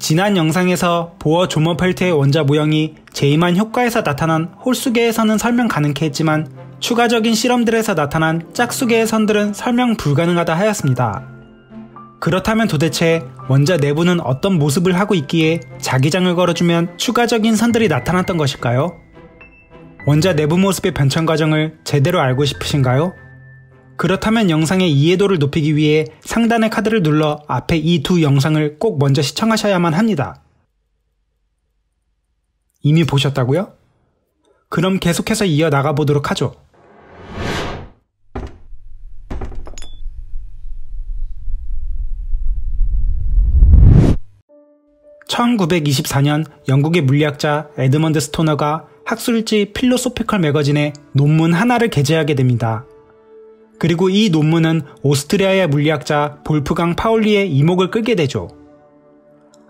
지난 영상에서 보어 조머펠트의 원자 모형이 제임한 효과에서 나타난 홀수계에서는 설명 가능케 했지만 추가적인 실험들에서 나타난 짝수계의 선들은 설명 불가능하다 하였습니다. 그렇다면 도대체 원자 내부는 어떤 모습을 하고 있기에 자기장을 걸어주면 추가적인 선들이 나타났던 것일까요? 원자 내부 모습의 변천 과정을 제대로 알고 싶으신가요? 그렇다면 영상의 이해도를 높이기 위해 상단의 카드를 눌러 앞에 이 두 영상을 꼭 먼저 시청하셔야만 합니다. 이미 보셨다고요? 그럼 계속해서 이어나가 보도록 하죠. (1924년) 영국의 물리학자 에드먼드 스토너가 학술지 필로소피컬 매거진에 논문 하나를 게재하게 됩니다. 그리고 이 논문은 오스트리아의 물리학자 볼프강 파울리의 이목을 끌게 되죠.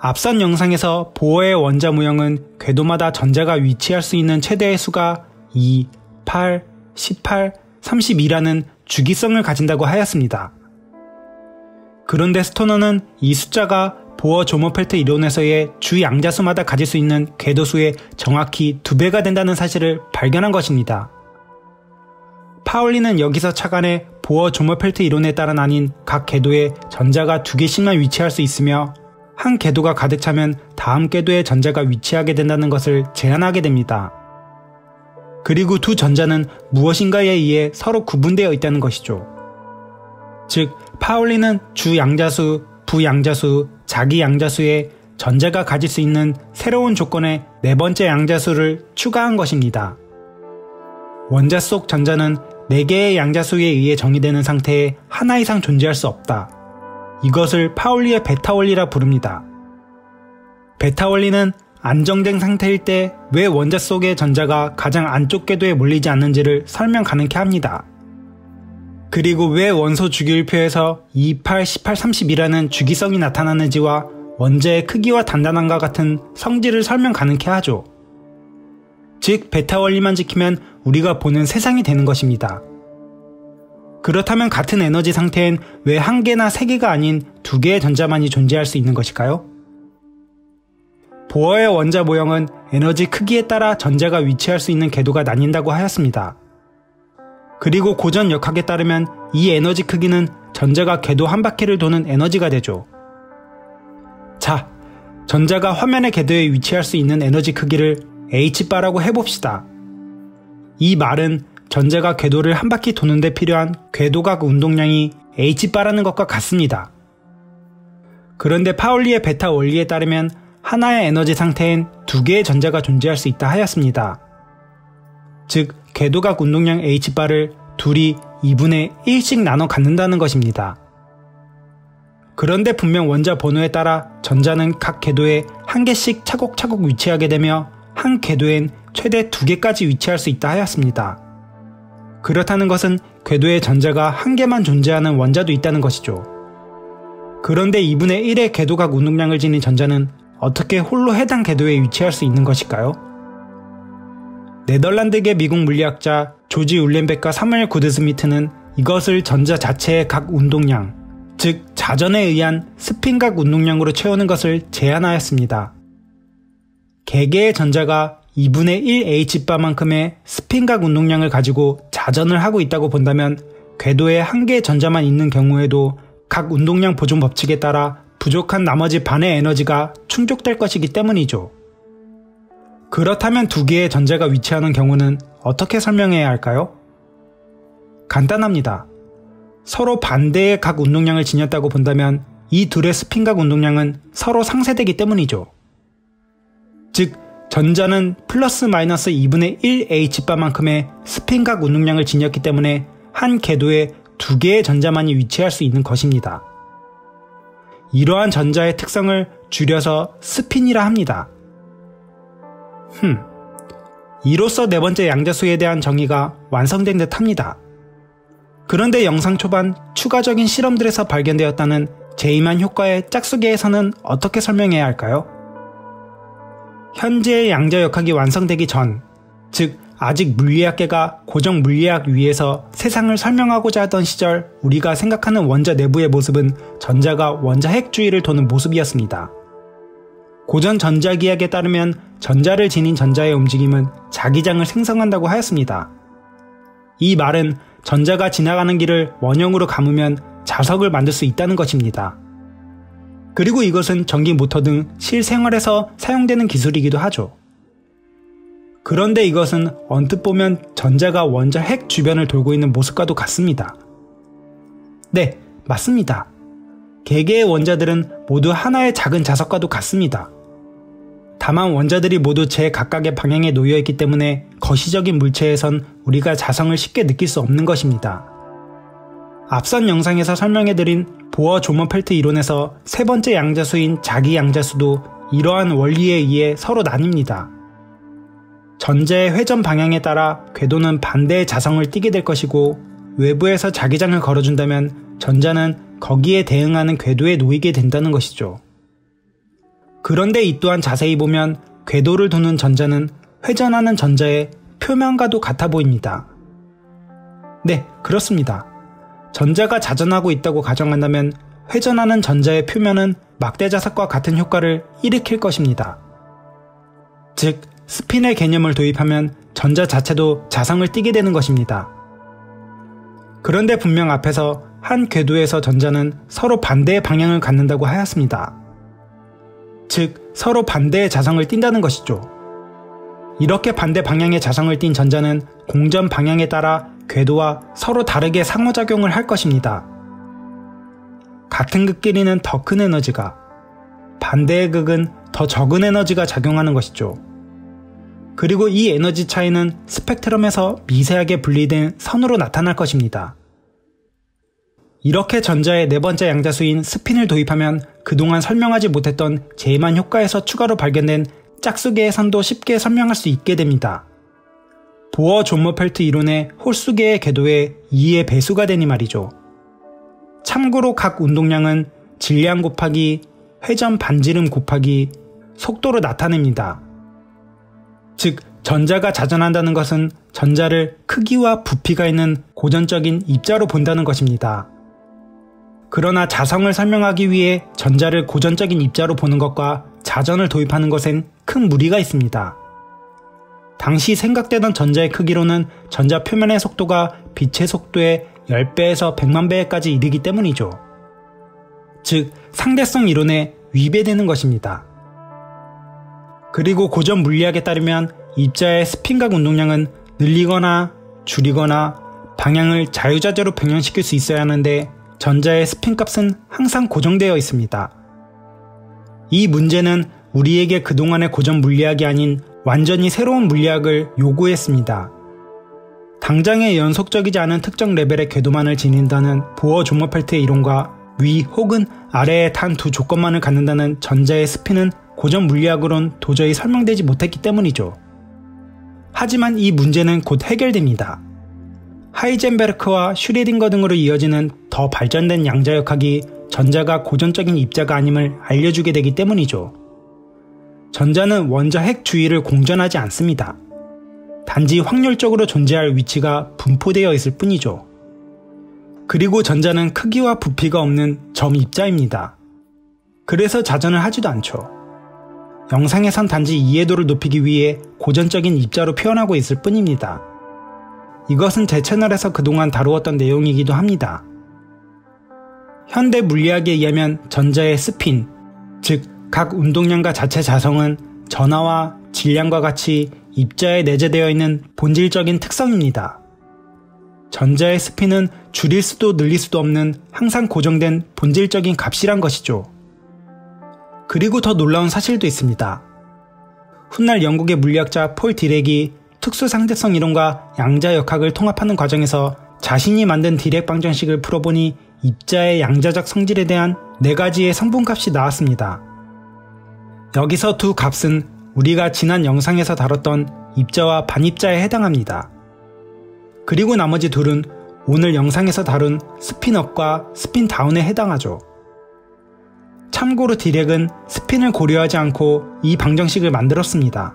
앞선 영상에서 보어의 원자 모형은 궤도마다 전자가 위치할 수 있는 최대의 수가 2, 8, 18, 32라는 주기성을 가진다고 하였습니다. 그런데 스토너는 이 숫자가 보어 조머펠트 이론에서의 주 양자수마다 가질 수 있는 궤도수의 정확히 2배가 된다는 사실을 발견한 것입니다. 파울리는 여기서 착안해 보어 조머펠트 이론에 따른 아닌 각 궤도에 전자가 2개씩만 위치할 수 있으며 한 궤도가 가득 차면 다음 궤도에 전자가 위치하게 된다는 것을 제안하게 됩니다. 그리고 두 전자는 무엇인가에 의해 서로 구분되어 있다는 것이죠. 즉, 파울리는 주 양자수, 부 양자수, 자기 양자수에 전자가 가질 수 있는 새로운 조건의 4번째 양자수를 추가한 것입니다. 원자 속 전자는 4개의 양자수에 의해 정의되는 상태에 하나 이상 존재할 수 없다. 이것을 파울리의 베타 원리라 부릅니다. 베타 원리는 안정된 상태일 때 왜 원자 속의 전자가 가장 안쪽 궤도에 몰리지 않는지를 설명 가능케 합니다. 그리고 왜 원소 주기율표에서 2, 8, 18, 32라는 주기성이 나타나는지와 원자의 크기와 단단함과 같은 성질을 설명 가능케 하죠. 즉, 베타 원리만 지키면 우리가 보는 세상이 되는 것입니다. 그렇다면 같은 에너지 상태엔 왜 1개나 3개가 아닌 2개의 전자만이 존재할 수 있는 것일까요? 보어의 원자 모형은 에너지 크기에 따라 전자가 위치할 수 있는 궤도가 나뉜다고 하였습니다. 그리고 고전 역학에 따르면 이 에너지 크기는 전자가 궤도 한 바퀴를 도는 에너지가 되죠. 자, 전자가 화면의 궤도에 위치할 수 있는 에너지 크기를 H바라고 해봅시다. 이 말은 전자가 궤도를 한 바퀴 도는데 필요한 궤도각 운동량이 H바라는 것과 같습니다. 그런데 파울리의 베타 원리에 따르면 하나의 에너지 상태엔 2개의 전자가 존재할 수 있다 하였습니다. 즉, 궤도각 운동량 H바를 둘이 2분의 1씩 나눠 갖는다는 것입니다. 그런데 분명 원자 번호에 따라 전자는 각 궤도에 1개씩 차곡차곡 위치하게 되며 한 궤도엔 최대 2개까지 위치할 수 있다 하였습니다. 그렇다는 것은 궤도에 전자가 1개만 존재하는 원자도 있다는 것이죠. 그런데 2분의 1의 궤도각 운동량을 지닌 전자는 어떻게 홀로 해당 궤도에 위치할 수 있는 것일까요? 네덜란드계 미국 물리학자 조지 울렌백과 사무엘 구드스미트는 이것을 전자 자체의 각 운동량, 즉 자전에 의한 스핀각 운동량으로 채우는 것을 제안하였습니다. 개개의 전자가 2분의 1H바만큼의 스핀각 운동량을 가지고 자전을 하고 있다고 본다면 궤도에 1개의 전자만 있는 경우에도 각 운동량 보존 법칙에 따라 부족한 나머지 반의 에너지가 충족될 것이기 때문이죠. 그렇다면 2개의 전자가 위치하는 경우는 어떻게 설명해야 할까요? 간단합니다. 서로 반대의 각 운동량을 지녔다고 본다면 이 둘의 스핀각 운동량은 서로 상쇄되기 때문이죠. 즉, 전자는 플러스 마이너스 2분의 1H바만큼의 스핀각 운동량을 지녔기 때문에 한 궤도에 2개의 전자만이 위치할 수 있는 것입니다. 이러한 전자의 특성을 줄여서 스핀이라 합니다. 이로써 4번째 양자수에 대한 정의가 완성된 듯 합니다. 그런데 영상 초반 추가적인 실험들에서 발견되었다는 제이만 효과의 짝수계에서는 어떻게 설명해야 할까요? 현재의 양자 역학이 완성되기 전, 즉 아직 물리학계가 고정 물리학 위에서 세상을 설명하고자 하던 시절 우리가 생각하는 원자 내부의 모습은 전자가 원자 핵 주위를 도는 모습이었습니다. 고전 전자기학에 따르면 전자를 지닌 전자의 움직임은 자기장을 생성한다고 하였습니다. 이 말은 전자가 지나가는 길을 원형으로 감으면 자석을 만들 수 있다는 것입니다. 그리고 이것은 전기 모터 등 실생활에서 사용되는 기술이기도 하죠. 그런데 이것은 언뜻 보면 전자가 원자 핵 주변을 돌고 있는 모습과도 같습니다. 네, 맞습니다. 개개의 원자들은 모두 하나의 작은 자석과도 같습니다. 다만 원자들이 모두 제 각각의 방향에 놓여있기 때문에 거시적인 물체에선 우리가 자성을 쉽게 느낄 수 없는 것입니다. 앞선 영상에서 설명해드린 보어-조머-펠트 이론에서 세 번째 양자수인 자기 양자수도 이러한 원리에 의해 서로 나뉩니다. 전자의 회전 방향에 따라 궤도는 반대의 자성을 띠게 될 것이고, 외부에서 자기장을 걸어준다면 전자는 거기에 대응하는 궤도에 놓이게 된다는 것이죠. 그런데 이 또한 자세히 보면 궤도를 도는 전자는 회전하는 전자의 표면과도 같아 보입니다. 네, 그렇습니다. 전자가 자전하고 있다고 가정한다면 회전하는 전자의 표면은 막대자석과 같은 효과를 일으킬 것입니다. 즉, 스핀의 개념을 도입하면 전자 자체도 자성을 띠게 되는 것입니다. 그런데 분명 앞에서 한 궤도에서 전자는 서로 반대의 방향을 갖는다고 하였습니다. 즉, 서로 반대의 자성을 띈다는 것이죠. 이렇게 반대 방향의 자성을 띤 전자는 공전 방향에 따라 궤도와 서로 다르게 상호작용을 할 것입니다. 같은 극끼리는 더 큰 에너지가, 반대의 극은 더 적은 에너지가 작용하는 것이죠. 그리고 이 에너지 차이는 스펙트럼에서 미세하게 분리된 선으로 나타날 것입니다. 이렇게 전자의 네 번째 양자수인 스핀을 도입하면 그동안 설명하지 못했던 제이만 효과에서 추가로 발견된 짝수계의 선도 쉽게 설명할 수 있게 됩니다. 보어-조머-펠트 이론의 홀수계의 궤도의 2의 배수가 되니 말이죠. 참고로 각 운동량은 질량 곱하기 회전 반지름 곱하기 속도로 나타냅니다. 즉, 전자가 자전한다는 것은 전자를 크기와 부피가 있는 고전적인 입자로 본다는 것입니다. 그러나 자성을 설명하기 위해 전자를 고전적인 입자로 보는 것과 자전을 도입하는 것엔 큰 무리가 있습니다. 당시 생각되던 전자의 크기로는 전자 표면의 속도가 빛의 속도의 10배에서 100만 배까지 이르기 때문이죠. 즉, 상대성 이론에 위배되는 것입니다. 그리고 고전 물리학에 따르면 입자의 스핀각 운동량은 늘리거나 줄이거나 방향을 자유자재로 변형시킬 수 있어야 하는데 전자의 스핀 값은 항상 고정되어 있습니다. 이 문제는 우리에게 그동안의 고전 물리학이 아닌 완전히 새로운 물리학을 요구했습니다. 당장의 연속적이지 않은 특정 레벨의 궤도만을 지닌다는 보어-조머-펠트의 이론과 위 혹은 아래의 단 두 조건만을 갖는다는 전자의 스핀은 고전 물리학으론 도저히 설명되지 못했기 때문이죠. 하지만 이 문제는 곧 해결됩니다. 하이젠베르크와 슈레딩거 등으로 이어지는 더 발전된 양자역학이 전자가 고전적인 입자가 아님을 알려주게 되기 때문이죠. 전자는 원자 핵 주위를 공전하지 않습니다. 단지 확률적으로 존재할 위치가 분포되어 있을 뿐이죠. 그리고 전자는 크기와 부피가 없는 점 입자입니다. 그래서 자전을 하지도 않죠. 영상에선 단지 이해도를 높이기 위해 고전적인 입자로 표현하고 있을 뿐입니다. 이것은 제 채널에서 그동안 다루었던 내용이기도 합니다. 현대 물리학에 의하면 전자의 스핀, 즉 각 운동량과 자체 자성은 전하와 질량과 같이 입자에 내재되어 있는 본질적인 특성입니다. 전자의 스핀은 줄일 수도 늘릴 수도 없는 항상 고정된 본질적인 값이란 것이죠. 그리고 더 놀라운 사실도 있습니다. 훗날 영국의 물리학자 폴 디렉이 특수상대성 이론과 양자역학을 통합하는 과정에서 자신이 만든 디렉 방정식을 풀어보니 입자의 양자적 성질에 대한 네 가지의 성분값이 나왔습니다. 여기서 두 값은 우리가 지난 영상에서 다뤘던 입자와 반입자에 해당합니다. 그리고 나머지 둘은 오늘 영상에서 다룬 스핀업과 스핀다운에 해당하죠. 참고로 디렉은 스핀을 고려하지 않고 이 방정식을 만들었습니다.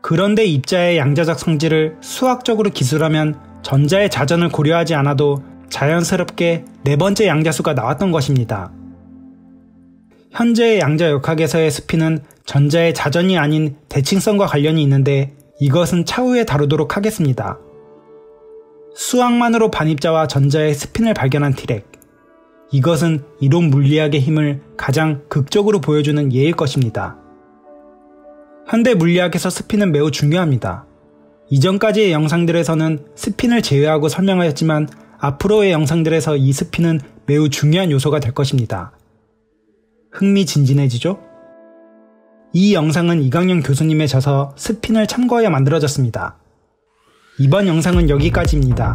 그런데 입자의 양자적 성질을 수학적으로 기술하면 전자의 자전을 고려하지 않아도 자연스럽게 네 번째 양자수가 나왔던 것입니다. 현재의 양자역학에서의 스핀은 전자의 자전이 아닌 대칭성과 관련이 있는데 이것은 차후에 다루도록 하겠습니다. 수학만으로 반입자와 전자의 스핀을 발견한 디렉. 이것은 이론 물리학의 힘을 가장 극적으로 보여주는 예일 것입니다. 현대 물리학에서 스핀은 매우 중요합니다. 이전까지의 영상들에서는 스핀을 제외하고 설명하였지만 앞으로의 영상들에서 이 스핀은 매우 중요한 요소가 될 것입니다. 흥미진진해지죠? 이 영상은 이강영 교수님의 저서 스핀을 참고하여 만들어졌습니다. 이번 영상은 여기까지입니다.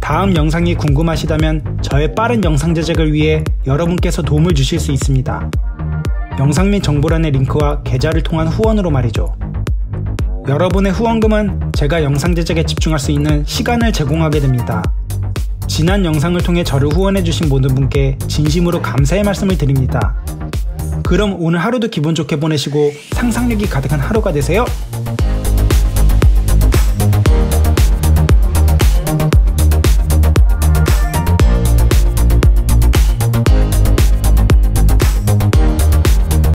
다음 영상이 궁금하시다면 저의 빠른 영상 제작을 위해 여러분께서 도움을 주실 수 있습니다. 영상 및 정보란의 링크와 계좌를 통한 후원으로 말이죠. 여러분의 후원금은 제가 영상 제작에 집중할 수 있는 시간을 제공하게 됩니다. 지난 영상을 통해 저를 후원해주신 모든 분께 진심으로 감사의 말씀을 드립니다. 그럼 오늘 하루도 기분 좋게 보내시고 상상력이 가득한 하루가 되세요.